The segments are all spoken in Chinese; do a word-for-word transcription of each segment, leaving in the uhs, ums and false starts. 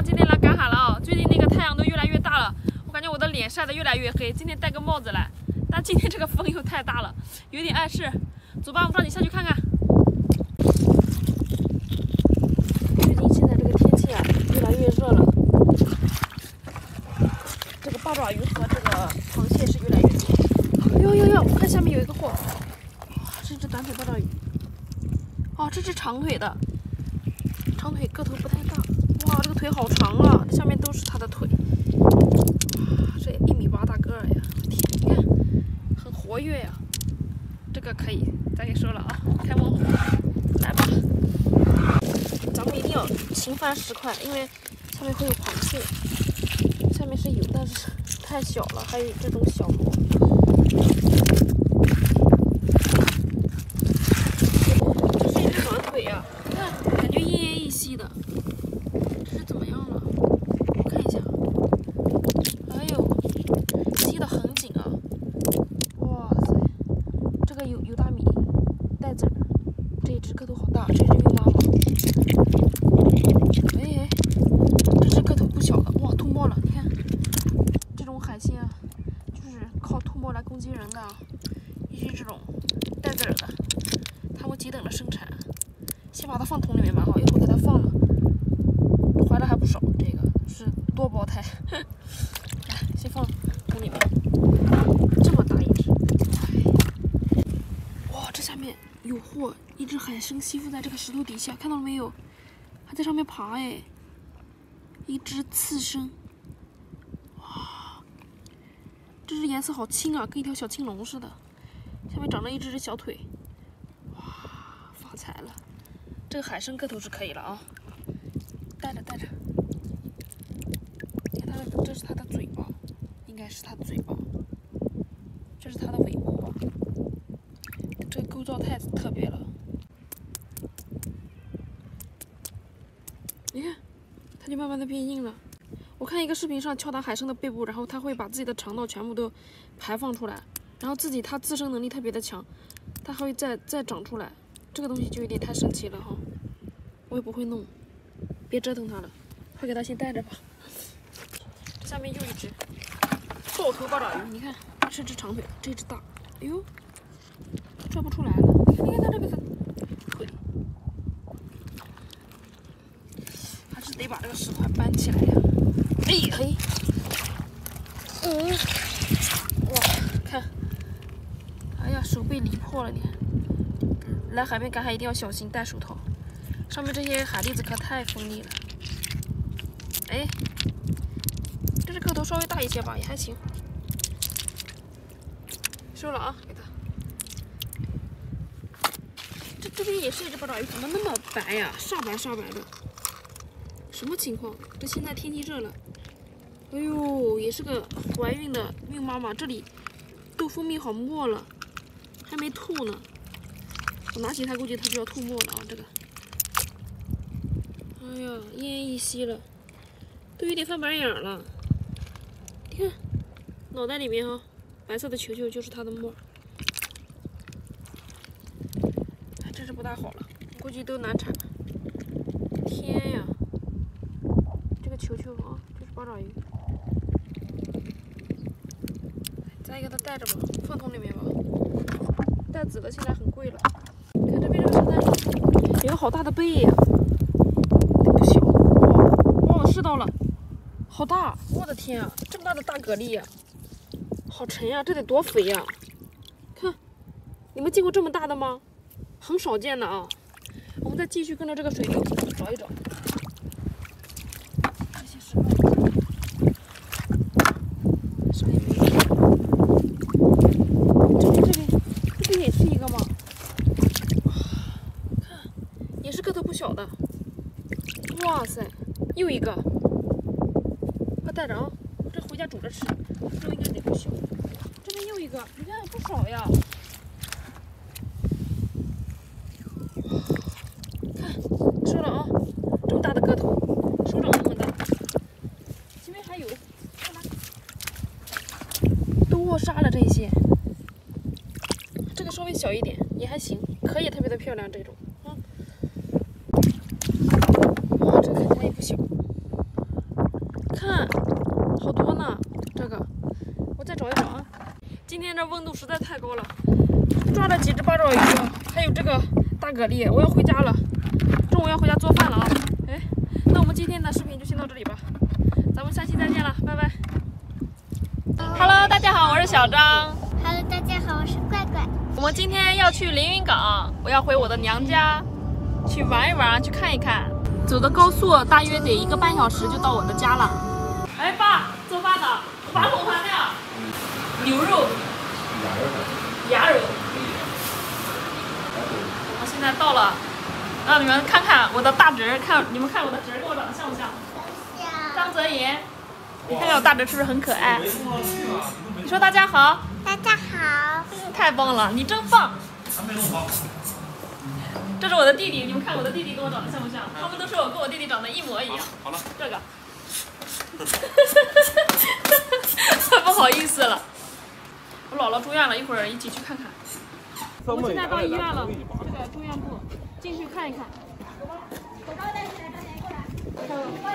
到今天来赶海了啊！最近那个太阳都越来越大了，我感觉我的脸晒得越来越黑。今天戴个帽子来，但今天这个风又太大了，有点碍事。走吧，我让你下去看看。最近现在这个天气啊，越来越热了。这个八爪鱼和这个螃蟹是越来越多。呦呦呦！我看下面有一个货，哇、哦，是一只短腿八爪鱼。哦，这只长腿的，长腿个头不太大。 哇，这个腿好长啊！下面都是它的腿。哇，这一米八大个儿呀！天，你看，很活跃呀、啊。这个可以，咱给收了啊！开门，来吧。咱们一定要勤翻石块，因为下面会有螃蟹。下面是有，但是太小了，还有这种小螺。这是一只短腿呀、啊，你看，感觉奄奄一息的。 怎么样了？我看一下。哎呦，吸得很紧啊！哇塞，这个有有大米，带籽儿。这一只个头好大，这只又妈妈。哎哎，这只个头不小了，哇，吐沫了！你看，这种海鲜啊，就是靠吐沫来攻击人的、啊，尤其这种带籽儿的，它会急等着生产。先把它放桶里面蛮好，一会儿给它放了。 怀的还不少，这个是多胞胎。来，先放桶里面。这么大一只，哇，这下面有货，一只海参吸附在这个石头底下，看到了没有？还在上面爬哎。一只刺参，哇，这只颜色好青啊，跟一条小青龙似的。下面长着一只只小腿，哇，发财了！这个海参个头是可以了啊。 带着带着，你看它的，这是它的嘴巴，应该是它的嘴巴，这是它的尾部吧？这个构造太特别了。你看，它就慢慢的变硬了。我看一个视频上敲打海参的背部，然后它会把自己的肠道全部都排放出来，然后自己它自身能力特别的强，它还会再再长出来。这个东西就有点太神奇了哈，我也不会弄。 别折腾它了，快给它先带着吧。下面又一只豹头八爪鱼，你看，这是只长腿，这只大。哎呦，拽不出来了。你看它这个腿，还是得把这个石块搬起来呀。哎嘿，嗯，哇，看，哎呀，手被犁破了，你看。来海边赶海一定要小心，戴手套。 上面这些海蛎子可太锋利了，哎，这只个头稍微大一些吧，也还行。收了啊，给它。这这边也是一只八爪鱼，怎么那么白呀？煞白煞白的，什么情况？这现在天气热了，哎呦，也是个怀孕的孕妈妈，这里都分泌好沫了，还没吐呢。我拿起它，估计它就要吐沫了啊，这个。 哎呀，奄奄一息了，都有点翻白眼了。你看，脑袋里面哈、啊，白色的球球就是它的沫。还真是不大好了，估计都难产了。天呀，这个球球啊，就是八爪鱼。再给它带着吧，放桶里面吧。带籽了，现在很贵了。看这边这个沙滩，有个好大的贝呀、啊。 吃到了，好大！我的天啊，这么大的大蛤蜊呀、啊，好沉呀、啊，这得多肥呀、啊！看，你们见过这么大的吗？很少见的啊！我们再继续跟着这个水流找一找。这些石头，上面没有。这边这边，这边也是一个吗？看，也是个头不小的。哇塞！ 又一个，快带着啊！这回家煮着吃，这应该得不小。这边又一个，你看不少呀！看，收了啊！这么大的个头，手掌那么大。前面还有，看来都握沙了这些。这个稍微小一点，也还行，可以特别的漂亮这种。 哇，这看起来也不小，今天这温度实在太高了，抓了几只八爪鱼，还有这个大蛤蜊。我要回家了，中午要回家做饭了啊！哎，那我们今天的视频就先到这里吧，咱们下期再见了，拜拜。Hello， 大家好，我是小张。Hello， 大家好，我是怪怪。我们今天要去凌云港，我要回我的娘家，去玩一玩，去看一看。走的高速大约得一个半小时就到我的家了。哎，爸，做饭呢，把火关掉。牛肉，鸭肉，我现在到了，让你们看看我的大侄儿，看你们看我的侄儿跟我长得像不像？像。张泽言，你看看我大侄是不是很可爱？你说大家好。大家好。太棒了，你真棒。这是我的弟弟，你们看我的弟弟跟我长得像不像？他们都说我跟我弟弟长得一模一样。好了。这个。不好意思了，我姥姥住院了，一会儿一起去看看。我现在到医院了，这个住院部进去看一看。口罩戴起来，张岩过来。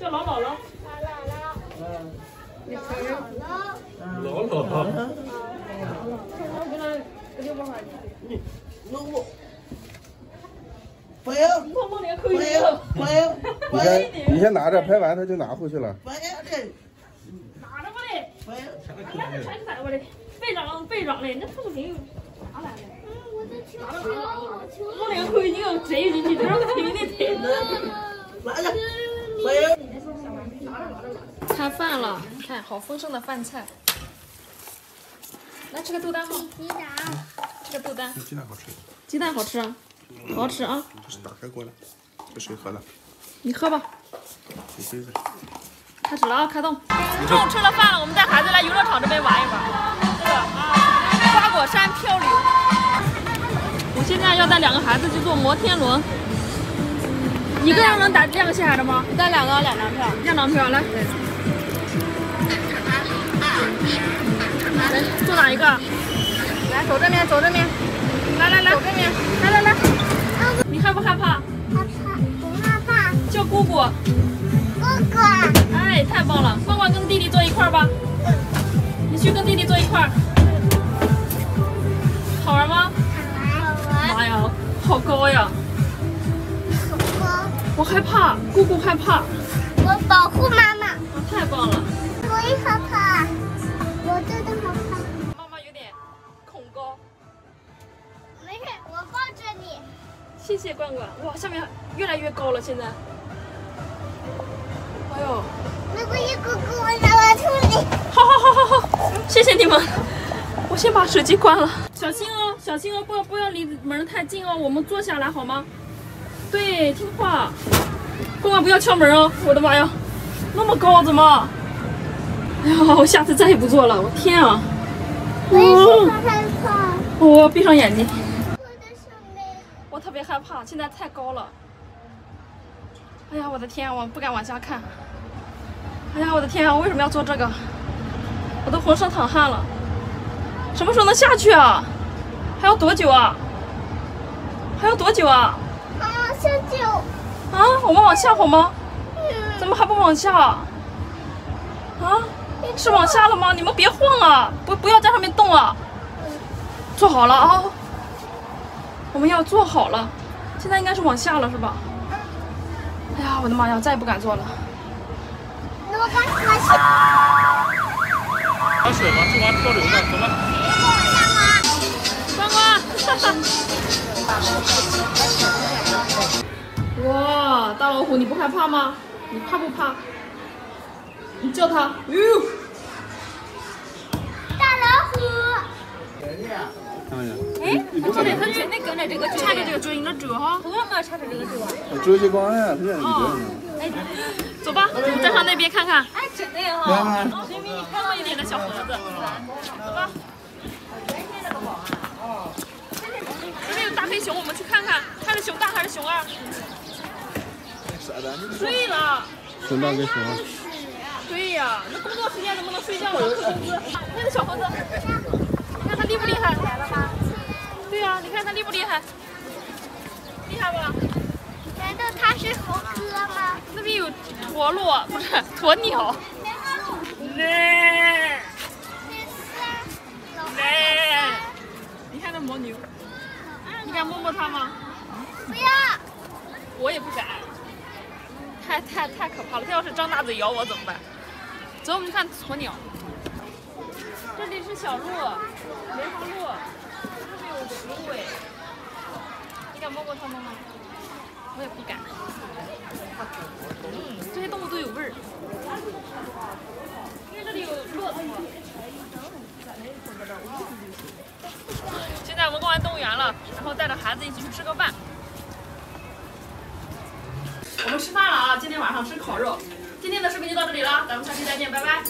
叫老姥姥。老姥姥。老姥姥。老姥姥。 不用，不用，不用，你先，你先拿着，拍完他就拿回去了。不用这，拿着吧嘞。不用，俺那是全塞过来的，背长背长嘞，那不行，拿来的。嗯，我的球球，球球。我那个口已经摘进去，都是肯定得摘的。拿着，不用。拿着，拿着。看饭了，看好丰盛的饭菜。来吃个豆蛋哈。鸡蛋。吃个豆蛋。鸡蛋好吃。鸡蛋好吃啊。 好吃啊！就是打开锅了，这水喝了。你喝吧。你喝吧。开始了啊，开动！中午吃了饭了，我们带孩子来游乐场这边玩一玩。这个啊，花果山漂流。我现在要带两个孩子去坐摩天轮。一个人能打两个小孩的吗？带两个，两张票。两张票，来。来，坐哪一个？来，走这边，走这边。 来来来，走这边，来来来，你害不害怕？害怕，不害怕。叫姑姑。姑姑。哎，太棒了！呱呱跟弟弟坐一块儿吧。嗯。你去跟弟弟坐一块儿。好玩吗？好玩。好玩。妈呀，好高呀！好高。我害怕，姑姑害怕。我保护妈妈。啊，太棒了。我也害怕，我真的好怕。 谢谢罐罐，哇，下面越来越高了，现在。哎呦！那不是姑姑，我拿了出来。好好好好好，谢谢你们，我先把手机关了。小心哦，小心哦，不不要离门太近哦，我们坐下来好吗？对，听话。罐罐不要敲门哦！我的妈呀，那么高怎么？哎呀，我下次再也不坐了，我天啊！我也害怕。我闭上眼睛。 我特别害怕，现在太高了。哎呀，我的天，我不敢往下看。哎呀，我的天啊，我为什么要做这个？我都浑身淌汗了。什么时候能下去啊？还要多久啊？还要多久啊？妈妈下去。啊，我们往下好吗？怎么还不往下？啊？是往下了吗？你们别晃啊！不，不要在上面动啊！坐好了啊。 我们要坐好了，现在应该是往下了，是吧？哎呀，我的妈呀，再也不敢坐了。那我干什么去？玩水吗？去玩漂流的，走吧。关关，哈哈。哇，大老虎，你不害怕吗？你怕不怕？你叫它。哎呦！大老虎。 哎，他这里他这那个呢，这个插着这个锥，你那锥哈，我嘛插着这个锥啊。我锥就光呀，他这里边。哎，走吧，我们再上那边看看。哎，真的哈，这边你看到一点的小猴子，走吧。这边有大黑熊，我们去看看，它是熊大还是熊二？睡了。熊大跟熊二。对呀，那工作时间能不能睡觉？扣工资。那个小猴子。 它厉不厉害？对呀、啊，你看它厉不厉害？厉害吧？难道它是猴哥吗？那边有驼鹿，不是鸵鸟。咧，咧，你看那牦牛，你敢摸摸它吗？不要，我也不敢，太太太可怕了！它要是张大嘴咬我怎么办？走，我们去看鸵鸟。这里是小路，莲花路，这边有植物哎，你敢摸过它们吗？我也不敢。嗯，这些动物都有味儿。 因为这里有骆驼。现在我们逛完动物园了，然后带着孩子一起去吃个饭。我们吃饭了啊！今天晚上吃烤肉。今天的视频就到这里了，咱们下期再见，拜拜。